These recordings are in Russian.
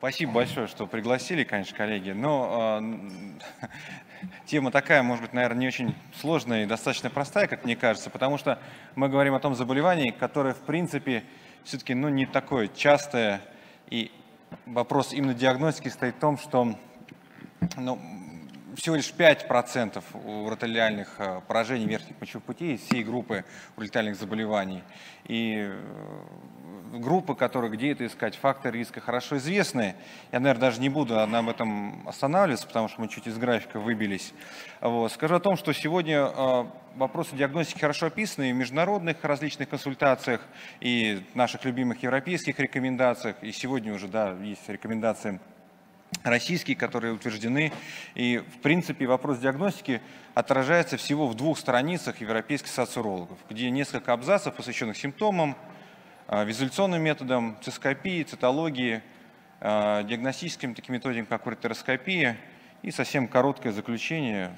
Спасибо большое, что пригласили, конечно, коллеги. Но тема такая, может быть, наверное, не очень сложная и достаточно простая, как мне кажется, потому что мы говорим о том заболевании, которое, в принципе, все-таки не такое частое. И вопрос именно диагностики стоит в том, что всего лишь 5% уротелиальных поражений верхних мочевых путей из всей группы уротелиальных заболеваний. И группы, которые где это искать, факторы риска хорошо известны. Я, наверное, даже не буду на этом останавливаться, потому что мы чуть из графика выбились. Вот. Скажу о том, что сегодня вопросы диагностики хорошо описаны и в международных различных консультациях, и наших любимых европейских рекомендациях. И сегодня уже, да, есть рекомендации российские, которые утверждены. И, в принципе, вопрос диагностики отражается всего в 2 страницах Европейской ассоциации урологов, где несколько абзацев, посвященных симптомам, визуляционным методам, цистоскопии, цитологии, диагностическим таким методикам, как уретероскопия, и совсем короткое заключение,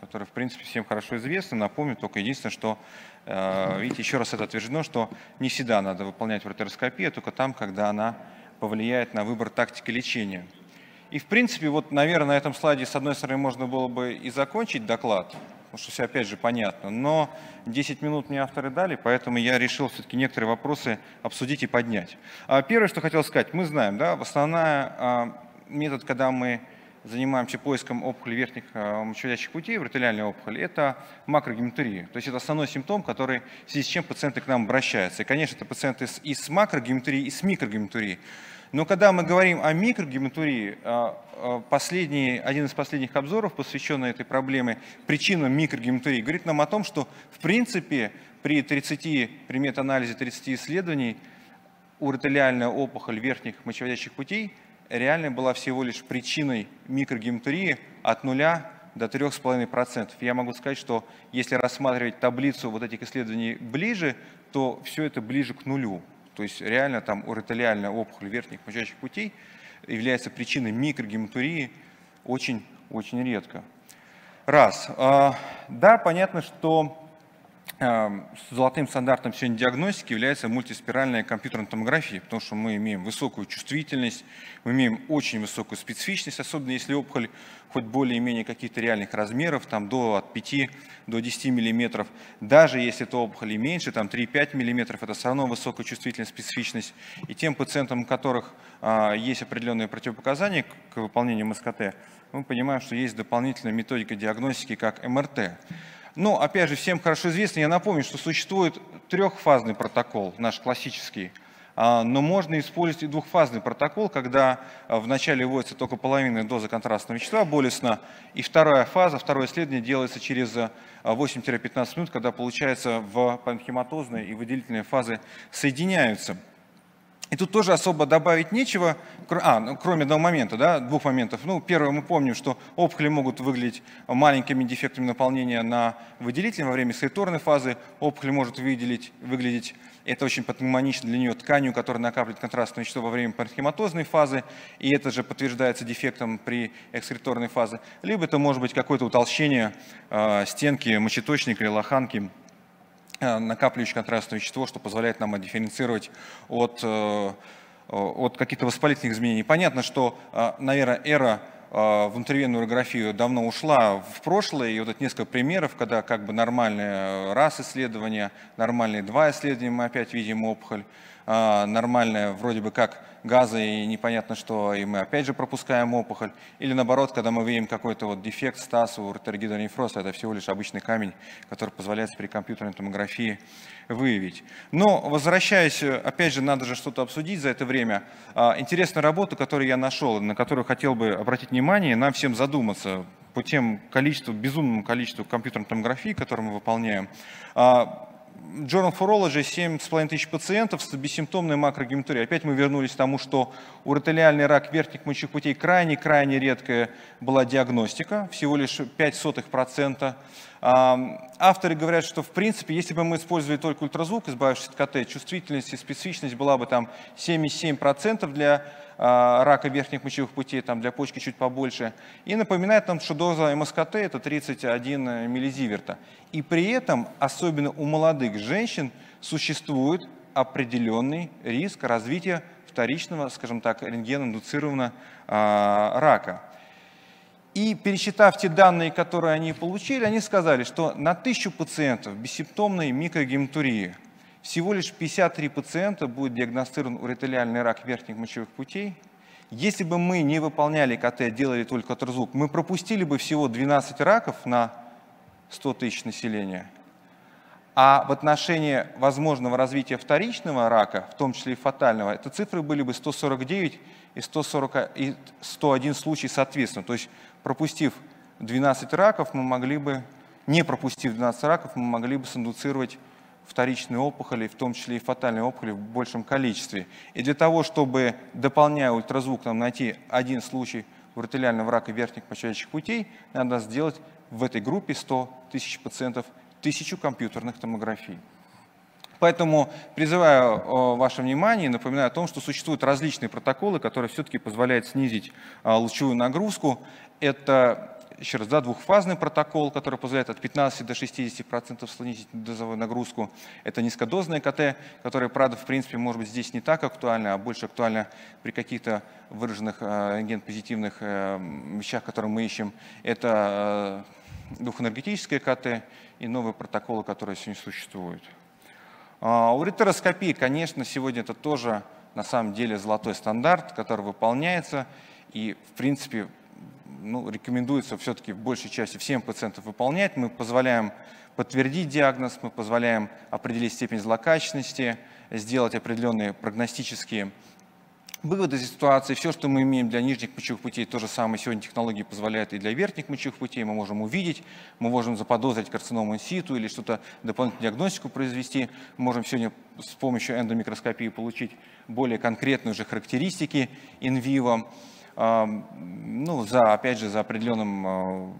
которое, в принципе, всем хорошо известно. Напомню только единственное, что, видите, еще раз это утверждено, что не всегда надо выполнять уретероскопию, а только там, когда она повлияет на выбор тактики лечения. И, в принципе, вот, наверное, на этом слайде, с одной стороны, можно было бы и закончить доклад, потому что все, опять же, понятно, но 10 минут мне авторы дали, поэтому я решил все-таки некоторые вопросы обсудить и поднять. Первое, что хотел сказать, мы знаем, да, основной метод, когда мы занимаемся поиском опухоли верхних мочеводящих путей, уротелиальной опухоли, это макрогематурия. То есть это основной симптом, который, в связи с чем пациенты к нам обращаются. И, конечно, это пациенты и с макрогематурией, и с микрогематурией. Но когда мы говорим о микрогематурии, один из последних обзоров, посвященный этой проблеме, причинам микрогематурии, говорит нам о том, что, в принципе, при метаанализе 30 исследований уротелиальная опухоль верхних мочеводящих путей реально была всего лишь причиной микрогематурии от 0 до 3,5%. Я могу сказать, что если рассматривать таблицу вот этих исследований ближе, то все это ближе к 0. То есть реально там уротелиальная опухоль верхних мочеводящих путей является причиной микрогематурии очень-очень редко. Раз. Да, понятно, что золотым стандартом сегодня диагностики является мультиспиральная компьютерная томография, потому что мы имеем высокую чувствительность, мы имеем очень высокую специфичность, особенно если опухоль хоть более-менее каких-то реальных размеров, там от 5 до 10 мм, даже если это опухоль меньше, там 3-5 мм, это все равно высокая чувствительность, специфичность. И тем пациентам, у которых есть определенные противопоказания к выполнению МСКТ, мы понимаем, что есть дополнительная методика диагностики, как МРТ. Но, опять же, всем хорошо известно, я напомню, что существует трехфазный протокол, наш классический, но можно использовать и двухфазный протокол, когда вначале вводится только половина дозы контрастного вещества, болесно, и второе исследование делается через 8-15 минут, когда, получается, в панхематозной и выделительной фазы соединяются. И тут тоже особо добавить нечего, кроме одного момента, да, 2 моментов. Первое, мы помним, что опухоли могут выглядеть маленькими дефектами наполнения на выделителе во время экскреторной фазы. Опухоль может выглядеть, это очень патогномонично для нее, тканью, которая накапливает контрастное вещество во время паренхематозной фазы, и это же подтверждается дефектом при экскреторной фазе. Либо это может быть какое-то утолщение стенки мочеточника или лоханки, накапливающее контрастное вещество, что позволяет нам дифференцировать от каких-то воспалительных изменений. Понятно, что, наверное, эра в внутривенную урографию давно ушла в прошлое, и вот это несколько примеров, когда как бы нормальные раз исследования, нормальные 2 исследования, мы опять видим опухоль, нормальная вроде бы как газы, и непонятно что, и мы опять же пропускаем опухоль, или наоборот, когда мы видим какой-то дефект, стаз, уротергидронефроз, это всего лишь обычный камень, который позволяет при компьютерной томографии выявить. Но, возвращаясь, опять же, надо же что-то обсудить за это время. Интересную работу, которую я нашел, на которую хотел бы обратить внимание, нам всем задуматься по тем безумному количеству компьютерной томографии, которую мы выполняем. Journal of Urology, 7500 пациентов с бессимптомной макрогематурией. Опять мы вернулись к тому, что уротелиальный рак верхних мочевых путей крайне-крайне редкая была диагностика, всего лишь 0,05%. Авторы говорят, что, в принципе, если бы мы использовали только ультразвук, избавившись от КТ, чувствительность и специфичность была бы там 77% для рака верхних мочевых путей, там для почки чуть побольше. И напоминает нам, что доза МСКТ – это 31 миллизиверта. И при этом, особенно у молодых женщин, существует определенный риск развития вторичного, скажем так, рентгеноиндуцированного рака. И пересчитав те данные, которые они получили, они сказали, что на 1000 пациентов бессимптомной микрогематурии всего лишь 53 пациента будет диагностирован уретелиальный рак верхних мочевых путей. Если бы мы не выполняли КТ, делали только ультразвук, мы пропустили бы всего 12 раков на 100 тысяч населения. А в отношении возможного развития вторичного рака, в том числе и фатального, это цифры были бы 149 и 101 случай соответственно. То есть пропустив 12 раков, мы могли бы, не пропустив 12 раков, мы могли бы синдуцировать вторичные опухоли, в том числе и фатальные опухоли в большем количестве. И для того, чтобы, дополняя ультразвук, нам найти один случай уретелиального рака верхних мочевых путей, надо сделать в этой группе 100 тысяч пациентов 1000 компьютерных томографий. Поэтому призываю ваше внимание и напоминаю о том, что существуют различные протоколы, которые все-таки позволяют снизить лучевую нагрузку. Это, еще раз, да, двухфазный протокол, который позволяет от 15 до 60% снизить дозовую нагрузку. Это низкодозное КТ, которое, правда, в принципе, может быть, здесь не так актуально, а больше актуально при каких-то выраженных рентген-позитивных вещах, которые мы ищем. Это двухэнергетическое КТ и новые протоколы, которые сегодня существуют. Уретероскопия, конечно, сегодня это тоже на самом деле золотой стандарт, который выполняется и, в принципе, ну, рекомендуется все-таки в большей части всем пациентам выполнять. Мы позволяем подтвердить диагноз, мы позволяем определить степень злокачественности, сделать определенные прогностические выводы из ситуации. Все, что мы имеем для нижних мочевых путей, то же самое сегодня технологии позволяют и для верхних мочевых путей. Мы можем увидеть, мы можем заподозрить карциному инситу или что-то, дополнительную диагностику произвести. Мы можем сегодня с помощью эндомикроскопии получить более конкретные уже характеристики инвиво, ну, опять же, за определенным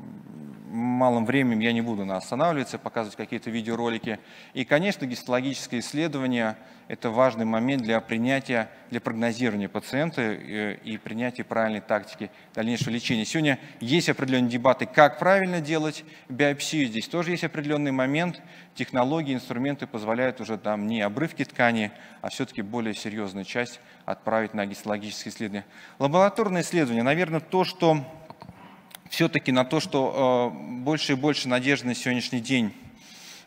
малым временем я не буду останавливаться, показывать какие-то видеоролики. И, конечно, гистологическое исследование – это важный момент для принятия, для прогнозирования пациента и принятия правильной тактики дальнейшего лечения. Сегодня есть определенные дебаты, как правильно делать биопсию. Здесь тоже есть определенный момент. Технологии, инструменты позволяют уже там не обрывки ткани, а все-таки более серьезную часть отправить на гистологические исследования. Лабораторное исследование, наверное, то, что все-таки на то, что больше и больше надежды на сегодняшний день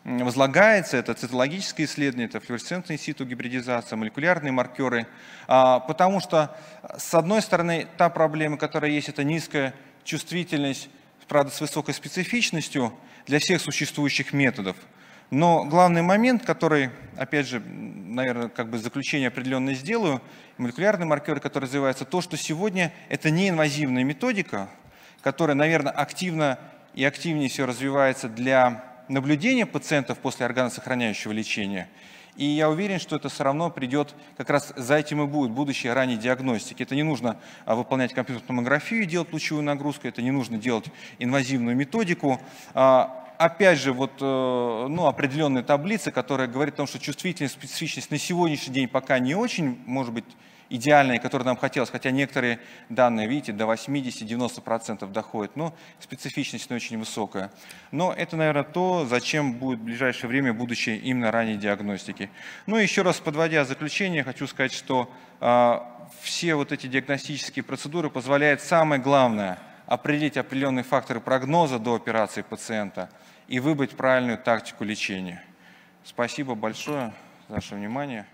возлагается, это цитологические исследования, это флюоресцентные инситу гибридизация, молекулярные маркеры, потому что, с одной стороны, та проблема, которая есть, это низкая чувствительность, правда, с высокой специфичностью для всех существующих методов. Но главный момент, который, опять же, наверное, как бы заключение определенное сделаю, молекулярные маркеры, которые развиваются, то, что сегодня это неинвазивная методика, которая, наверное, активно и активнее все развивается для наблюдения пациентов после органосохраняющего лечения. И я уверен, что это все равно придет, как раз за этим и будет будущее ранней диагностики. Это не нужно выполнять компьютерную томографию, делать лучевую нагрузку, это не нужно делать инвазивную методику. Опять же, вот, ну, определенные таблицы, которые говорят о том, что чувствительность, специфичность на сегодняшний день пока не очень, может быть, идеальные, которые нам хотелось, хотя некоторые данные, видите, до 80-90% доходят, но специфичность не очень высокая. Но это, наверное, то, зачем будет в ближайшее время будущее именно ранней диагностики. Ну и еще раз, подводя заключение, хочу сказать, что все вот эти диагностические процедуры позволяют, самое главное, определить определенные факторы прогноза до операции пациента и выбрать правильную тактику лечения. Спасибо большое за ваше внимание.